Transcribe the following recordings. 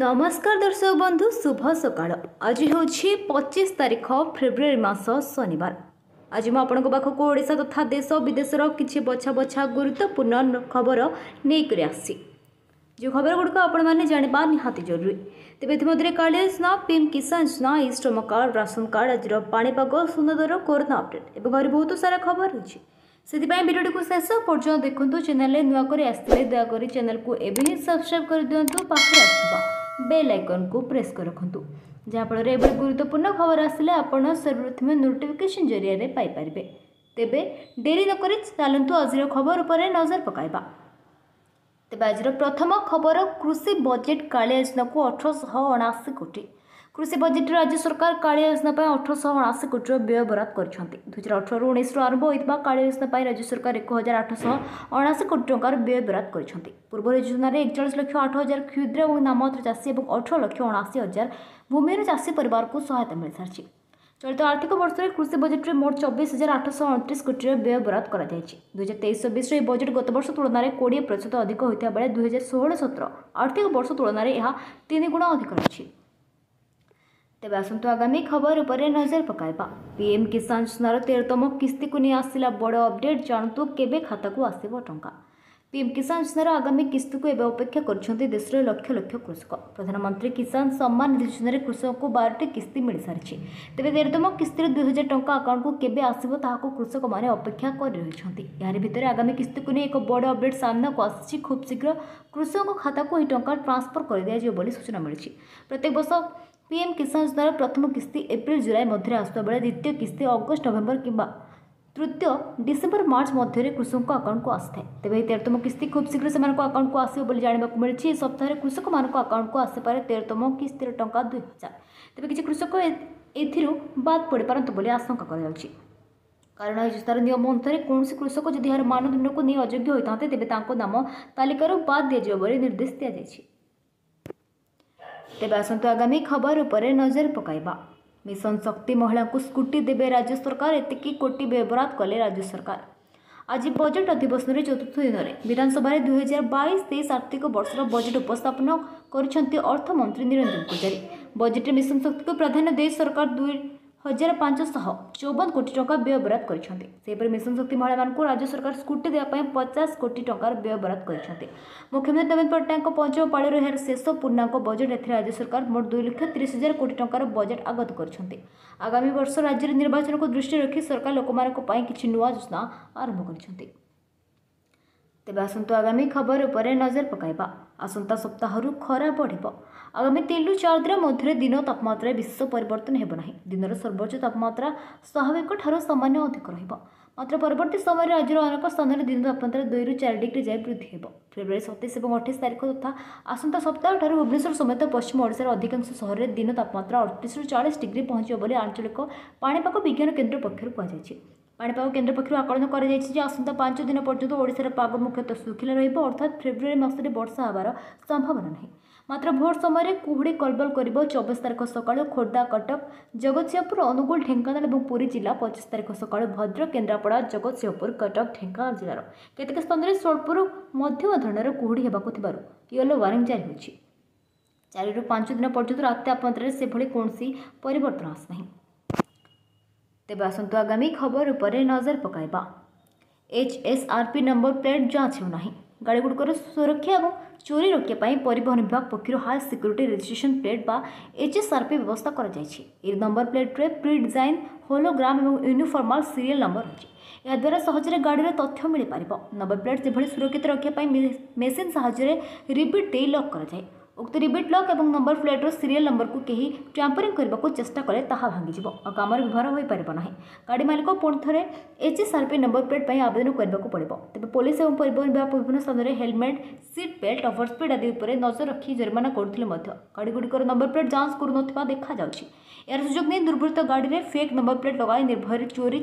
नमस्कार दर्शक बंधु शुभ सकाळ। आज हूँ 25 तारीख फेब्रुआरी मास शनिवार। आज मु आपन पाखक ओडिशा तथा देश विदेशर किछि बछा बछा गुरुत्वपूर्ण खबर नहीं आसी जो खबर गुड़िक आपने जाना निहाती जरूरी। तेज इतिम्य काली योजना पीएम किसान योजना ई श्रम कार्ड राशन कार्ड आज पाणीपाग सुनदर कोरोना अपडेट ए बहुत सारा खबर रही से भिडियो को शेष पर्यटन देखु। चैनल नुआकर आसते दयाकोरी चैनल को एवं सब्सक्राइब कर दिंतु पाखे आसवा बेल आइकन को प्रेस कर रखु जहाँफल गुरुत्वपूर्ण खबर आसिले आपड़ सर्वप्रथम नोटिफिकेशन जरिए पाइपर। तेबे डेरी नक चलतु आज खबर उपर नजर पकाइबा। तेज आज प्रथम खबर कृषि बजेट कालिया योजना को 1879 कोटी। कृषि बजेट राज्य सरकार कालिया योजना 1879 कोटी व्यय बराद कर 2018-19 आरंभ होता कालिया योजना राज्य सरकार 1879 कोटी टकर व्यय बराद कर पूर्व योजन 41,08,000 क्षुद्र और नाममात्र चाषी और 18,79,000 भूमिर चाषी परिवार को सहायता मिल सारी। चलित आर्थिक वर्ष में कृषि बजेट मोट 24,829 कोटी व्यय बराद कर 2023-24 बजेट गत वर्ष तुलन में 20% अधिक होता बेले 2016-17 आर्थिक वर्ष तुलन में यह 3 गुण अधिक रही। तेज आसतु आगामी खबर उपर नजर पकाइबा। पीएम किसान योजनार 13तम किस्ती को नहीं आसला बड़ अपडेट जानतु केबे खाता को आसव टंका। पीएम किसान योजनार आगामी किस्ती को अपेक्षा कर देश लक्ष लक्ष कृषक। प्रधानमंत्री किसान सम्मान निधि योजन कृषक को 12टी किस्ती मिल सारी। तेज 13तम किस्ती 2000 टंका अकाउंट को केबे आसव ताहाको कृषक माने अपेक्षा कर रहिछन्ति। यार भितर आगामी किस्ती को नहीं एक बड़ अपडेट सामना को आसी। खूब शीघ्र कृषकों खाता को टंका ट्रांसफर कर दिया जाय बोली सूचना मिली। प्रत्येक वर्ष पीएम किसान योजनार प्रथम किस्ती एप्रिल जुलाई मध्य आसुवा बेले द्वितीय किस्ती अगस्ट नवेम्बर किंबा तृतीय डिसेम्बर मार्च मध्य कृषकों अकाउंट को आसी है। तेज 13तम किस्ती खूब शीघ्र से अकाउंट को आसो जानवाक मिली। सप्ताह में कृषक मान अकाउंट को आसपे 13तम किस्तीर टंका 2000। तेज किसी कृषक एद पड़ पारे आशंका कारण योजनार नियम अनुसार कौन कृषक जदि यार मानदंड को नहीं अयोग्य होता तेज नाम तालिकार बाद दि जाव निर्देश दि। तेज आसतु आगामी खबर उपर नजर पकाइबा। मिशन शक्ति महिला को स्कूटी देवे राज्य सरकार एतिकी कोटी व्यय बराद कले राज्य सरकार। आज बजेट अधिवेशन चतुर्थ दिन में विधानसभा 2022-23 आर्थिक वर्षर बजेट उपस्थापन कर अर्थमंत्री निरंजन पूजारी। बजेट मिशन शक्ति को प्राधान्य दे सरकार 2,554 कोटी टंका व्यय बराद कर। मिशन शक्ति महिला राज्य सरकार स्कूटी देवाई 50 कोटी टंका व्यय बराद कर। मुख्यमंत्री नवीन पट्टनायक पंचम पाली यार शेष पूर्णांग बजेट ए राज्य सरकार मोट 2,30,000 कोटी टंकार बजेट आगत कर। आगामी वर्ष राज्य निर्वाचन को दृष्टि रखी सरकार लोकमानन कि नुआ योजना आरंभ कर। तेज आसतु आगामी खबर उपर नजर पकाइबा। आसंता सप्ताह खरा बढ़। आगामी 3 ରୁ 4 दिन मध्य दिन तापमात्रा विशेष परिवर्तन हेब नाही। दिनर सर्वोच्च तापमात्रा स्वाभाविक ठारो सामान्य अधिक रहिबा। मात्र परवर्ती समय राज्यर अनेक स्थान दिन तापमात्रा 2 ରୁ 4 डिग्री जाए वृद्धि हेब। फेब्रुआरी 27 और 28 तारीख तथा आसंता सप्ताह ठारो भुवनेश्वर समेत पश्चिम ओडिशार अधिकांश सहर में दिन तापमात्रा 38 ରୁ 40 डिग्री पहुंचो बोली आंचलिक पाणीपाग विज्ञान केन्द्र पक्षर कहुछि। पाणीपाग केन्द्र पक्षर आकलन कर आसंता 5 दिन पर्यंत ओडिशार पाग मुख्यतः शुखला रहिबो। अर्थात फेब्रुआरी मासरे वर्षा होबार संभावना नहीं। मात्र भोर समय कुहुड़ी कलबल कर 24 तारीख सकाल खोर्धा कटक जगतसिंहपुर अनुगुल ढेंकानाल और पुरी जिला 25 तारीख सकाल भद्रक केन्द्रापड़ा जगतसिंहपुर कटक ढेंकानाल जिलार केतेक स्थान में स्वल्पुर मध्यम धरणर कुहुड़ी होबाकु थिबारु येलो वार्निंग जारी होछि। 4 ରୁ 5 दिन पर्यंत रात तापमात्रा से भली कोनसी परिवर्तन आस नहीं। तेज आसतु आगामी खबर उपर नजर पकाइबा। HSRP नंबर प्लेट जांच होना गाड़ीगुड़िकर सुरक्षा और चोरी रोकने परिवहन विभाग पक्षर हाई सिक्यूरीटी रजिस्ट्रेशन प्लेट बा HSRP व्यवस्था कर। नंबर प्लेट रे प्री डिजाइन होलोग्राम और यूनिफॉर्मल सीरियल नंबर रही। याद्वारा सहजरे गाड़ी तथ्य मिल पार। नंबर प्लेट से सुरक्षित रखापी मेसीन साहाय्य रिबिट दे लक कराए। उक्त रिबिट लक और नंबर प्लेट्र सीरियल नंबर को कहीं टैंपरिंग करने को चेष्टा कले ताहा भांगी और कम व्यवहार हो पार ना। गाड़ी मालिक पुणी थे HSRP नंबर प्लेट पर आवेदन करने को पड़ो। तेज पुलिस और परिवहन विभाग विभिन्न स्थान में helmet seat belt over speed आदि पर नजर रखी जरिमाना करुते। गाड़ीगुड़िकर नंबर प्लेट जांच करुनथिबा देखा जाउछि। यार सुजोग नहीं दुर्वृत्त गाड़ी में फेक नंबर प्लेट लगाई निर्भय चोरी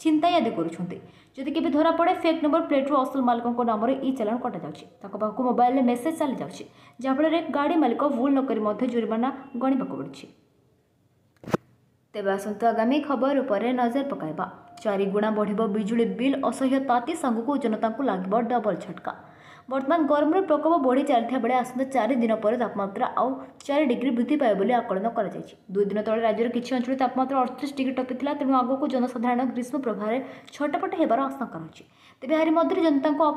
छिनताई आदि करुछन्ते। जदि केबे धरा पड़े फेक नंबर प्लेट रो असल मालिकों को नाम ई चालान कटा जाउछि। ताको बाकु मोबाइल रे मेसेज चली जाउछि जाफल रे गाड़ी मालिक भूल न करी मध्य जुर्माना गणिबाकु पड़छि। तेबे आसंतु आगामी खबर उपर नजर पकाइबा। 4 गुणा बढ़िबो बिजुली बिल असह्य ताती सांगू को जनता को लागबो डबल झटका। बर्तमान गरम प्रकोप बढ़ी चलता बेले आसंता 4 दिन पर तापमात्रा आउ 4 डिग्री वृद्धि पाए बोली आकलन कर 2 दिन तले राज्यर किसी अंचल तापमात्रा 38 डिग्री टपिता तेणु आगक जनसाधारण ग्रीष्म प्रभाव छटपट होबार आशंका रही। तेज यार मध्य जनता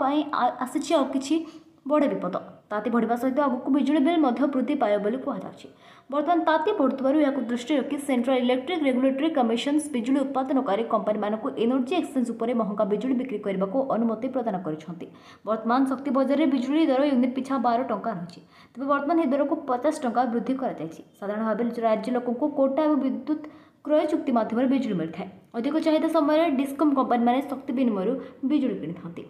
आसी आ कि बड़ विपद ताती बढ़ा सहित आगक बिजुली बिल वृद्धि पाए बोली कहुच्छे। बर्तमान ताती बढ़ुवर या दृष्टि रखी सेंट्रल इलेक्ट्रिक रेगुलेटरी कमिशन बिजुली उत्पादनकारी कंपनी मानक एनर्जी एक्सचेंज उपर महंगा बिजुली बिक्री करने को अनुमति प्रदान करछंती। बर्तमान शक्ति बाजार में बिजुली दर यूनिट पिछा 12 टंका रही। तेज बर्तमान यह दर को 50 टंका वृद्धि साधारण भाव राज्य लोक कोटा और विद्युत क्रय चुक्ति माध्यम बिजुली मिलता है। अधिक चाहिदा समय डिस्कम कंपनी मैंने शक्ति विनिमय बिजुली किनी।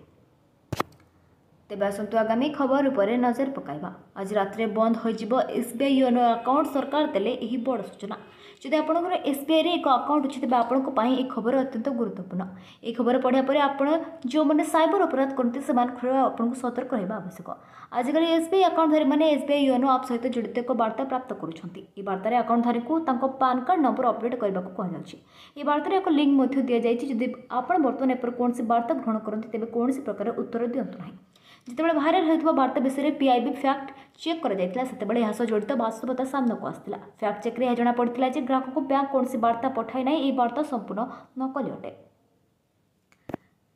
तेज आसतु आगामी खबर उपरे नजर पकाइबा। आज रात्रे बंद हो एसबीआई योनो अकाउंट सरकार देले यही बड़ सूचना। जदि आपंकर एसबीआई रे एक अकाउंट अच्छे तेज आपंपाई एक खबर अत्यंत गुरुत्वपूर्ण। यह खबर पढ़ा पर आपण जो मैंने साइबर अपराध करते आपको सतर्क रहा आवश्यक। आजिकल एसबीआई अकाउंटधारी मैंने एसबीआई योनो आप सहित जड़ित एक बार्ता प्राप्त करुँचार अकाउंटधारी को पान कार्ड नंबर अपडेट करने को कहुई। बार्तार एक लिंक दि जाए जदि आपड़ बर्तमान एपर कौन बार्ता ग्रहण करते तेज कौन प्रकार उत्तर दिंतु ना। जितेबाला भाइराल होता बार्ता विषय में पीआईबी फैक्ट चेक करा सह जड़ित वास्तवता सामनाक आसाला। फैक्ट चेक यह जना पड़ा कि ग्राहक को बैंक कौन बार्ता पठाई ना यार्ता संपूर्ण नकली अटे।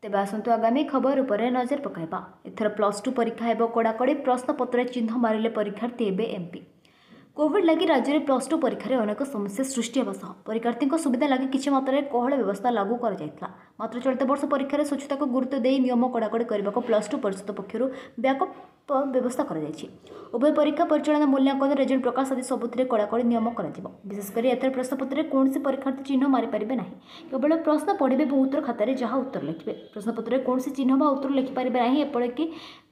तेज आसतु आगामी खबर उपरे नजर पकाइबा। एथर +2 परीक्षा होब कड़ाकड़ी प्रश्नपत्र चिन्ह मारे परीक्षार्थी एवं एमपी। कोविड लगी राज्य में +2 परीक्षा अनेक समस्या सृष्टि होगा सह परीक्षार्थी सुविधा लगी किसी मात्रा कोहल व्यवस्था लागू कर मात्र चलित वर्ष परीक्षा स्वच्छता को गुरुत्व दे नियम कड़ाकड़ी करने को +2 परिषद पक्षर व्यापक व्यवस्था कर उभय परीक्षा परिचालना मूल्यांकन रिजल्ट प्रकाश आदि सबुति में कड़ाकड़ी नियम कर विशेषकर एथर प्रश्नपत्र कौन परीक्षार्थी चिन्ह मारिपारे ना केवल प्रश्न पढ़े और उत्तर खातार जहाँ उत्तर लिखे। प्रश्नपत्र कौन चिन्ह व उत्तर लिखिपारे ना एपरिक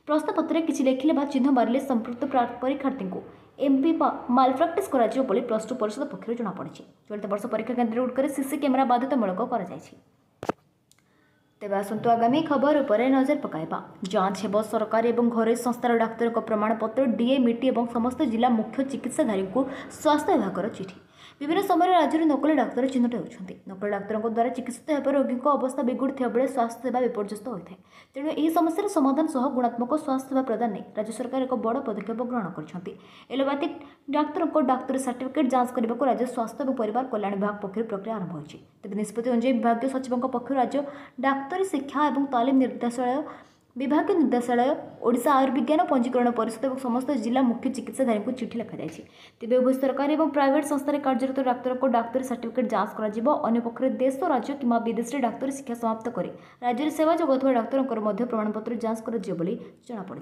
प्रश्नपत्र किसी लिखिले बा चिन्ह मारे संपृक्त परीक्षार्थी को एमपी माल प्राक्टिस कर +2 परिषद पक्षर जमापड़ी। चलित वर्ष परीक्षा केन्द्रगुड़े सीसी कैमेरा बाध्यतामूलक कर। तेज आसतु आगामी खबर उपरे नजर पकाइबा। जांच हेब सरकारी और घर संस्थार डाक्तर प्रमाणपत्र डीए मिटी और समस्त जिला मुख्य चिकित्साधारी को स्वास्थ्य विभाग चिठी। विभिन्न समय राज्य में नकली डाक्तर चिन्हित होती। नकली डाक्तरों द्वारा चिकित्सित होकर रोगी अवस्था बिगुड़ी बेले स्वास्थ्य सेवा विपर्यस्त होता है। तेणु यह समस्या समाधान सह गुणात्मक स्वास्थ्य सेवा प्रदान नहीं राज्य सरकार एक बड़ पदक्षेप ग्रहण कर। एलोपैथिक डाक्तरों डाक्तरी सर्टिफिकेट जांच करने को राज्य स्वास्थ्य और परिवार कल्याण विभाग पक्ष प्रक्रिया आरंभ होती। तेज निष्पत्ति अनुसार विभाग सचिवों पक्ष राज्य डाक्तरी शिक्षा और तालीम निर्देशालय विभाग निर्देशालय ओडिशा आयुर्विज्ञान पंजीकरण परिषद और समस्त जिला मुख्य चिकित्साधारी को चिठी लिखाई। तेज उभय सरकारी और प्राइवेट संस्थार कार्यरत डाक्तर को डाक्तरी सर्टिफिकेट जांच कर देश और राज्य किंवा विदेश में डाक्तरी शिक्षा समाप्त कर राज्य सेवा जगत डाक्तर प्रमाणपत्र जांच कर जमापड़ी।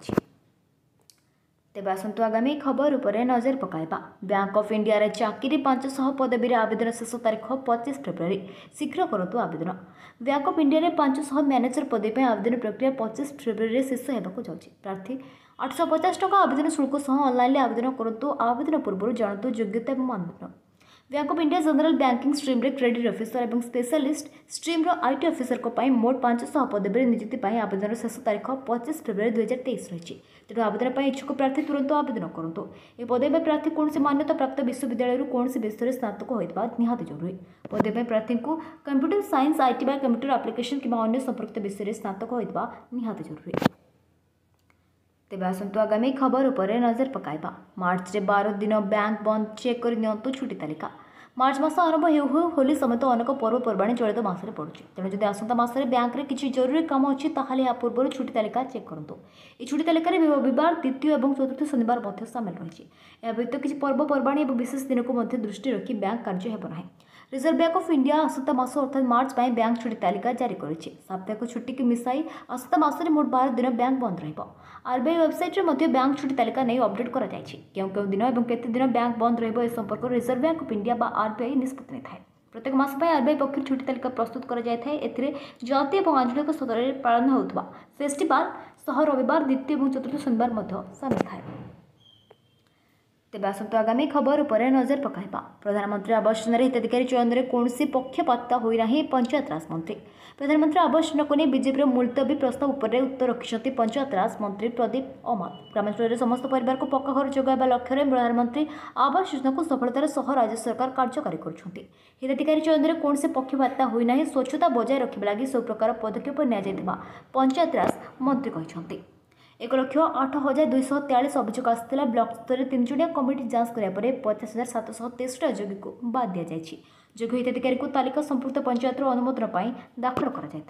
तेज आसतु आगामी खबर उपरे नजर पकाइबा। बैंक ऑफ इंडिया रे चाकरी 500 पदवी रे आवेदन शेष तारीख 25 फेब्रुआरी शीघ्र करतु आवेदन। बैंक ऑफ इंडिया रे 500 मैनेजर पदवी आवेदन प्रक्रिया 25 फेब्रुआरी शेष होगा जाऊँगी। प्रार्थी 850 टंका आवेदन शुल्क सह ऑनलाइन आवेदन करतु। आवेदन पूर्व जानतु योग्यता और मानदंड। Bank of India general banking stream रे क्रेडिट ऑफिसर और स्पेशलिस्ट स्ट्रीम रो आईटी ऑफिसर को पाई मोट 500 पदवी नियुक्ति पाई आवेदन शेष तारीख 25 फेब्रुआरी 2023 रही। तेणु आवेदन पर इच्छुक प्रार्थी तुरंत आवेदन करूँ। यह पदवी प्रार्थी कौन से मान्यता प्राप्त विश्वविद्यालय कौन से विषय में स्नातक होता निहाती जरूरी। पदवी प्रार्थी को कंप्यूटर साइंस आईटी बा कंप्यूटर एप्लिकेशन किंवा अन्य संपर्कित विषय में स्नातक होता निहाती जरूरी। तेज आसतु आगामी खबर उपरे नजर पकाइबा। मार्च रे 12 दिन बैंक बंद चेक कर नियंतु छुट्टी तालिका। मार्च मास आरंभ हो होली समेत अनेक पर्वपर्वाणी चलित मसने पड़ुचे। तेणु जदि आसंता मासरे बैंक रे किसी जरूरी काम अच्छी ताहले या पूर्व छुट्टी तालिका चेक करंतु। ए छुट्टी तालिका रे रविवार द्वितीय और चतुर्थ शनिवार मध्य सामिल रही। या व्यतीत किसी पर्वपर्वाणी और विशेष दिन को मध्य दृष्टि रखी बैंक कार्य हेब ना। रिजर्व बैंक ऑफ इंडिया आसंता मास अर्थात मार्च में बैंक छुट्टी तालिका जारी करेछि। साप्ताहिक छुट्टी की मिसाई आसंता मास मोट 12 दिन बैंक बंद रहिबो। आरबीआई वेबसाइट रे मध्य बैंक छुट्टी तालिका नहीं अपडेट करा जायछि। क्यों क्यों दिन एवं केते दिन बैंक बंद रहिबो ए संपर्क रिजर्व बैंक ऑफ इंडिया बा आरबीआई निष्पत्ति नै थाए। प्रत्येक मास पय आरबीआई पक्ष छुट्टी तालिका प्रस्तुत करा जाय थाए। एथिरे जातीय और आंचलिक स्तरे पालन होतबा फेस्टिवल सह रविवार द्वितीय और चतुर्थ शनिवार मध्य सामिल थाए। तेज आसतु आगामी खबर उपरे नजर पकाइबा। प्रधानमंत्री आवास योजना हिताधिकारी चयन में कौन पक्षपातिता होना पंचायत राज मंत्री। प्रधानमंत्री आवास योजना को नहीं बीजेपी मुलतवी प्रस्ताव पर उत्तर रखिंट पंचायत राज मंत्री प्रदीप अमात। ग्रामांचल में समस्त परिवार को पक्का घर जगह लक्ष्य में प्रधानमंत्री आवास योजना को सफलतार सह राज्य सरकार कार्यकारी करुँच। हिताधिकारी चयन में कौन पक्षपातिता होना स्वच्छता बजाय रखा लगी सब प्रकार पदक्षेप निया पंचायत राज मंत्री कहते। 1,08,243 अभियोग आसाला ब्लक स्तर तीन जड़िया कमिटी जांच कराया 50,723 जोगी को बाद दि जाएगी। जोगी हिताधिकारी को तालिका संपुक्त पंचायत अनुमोदन दाखल कर।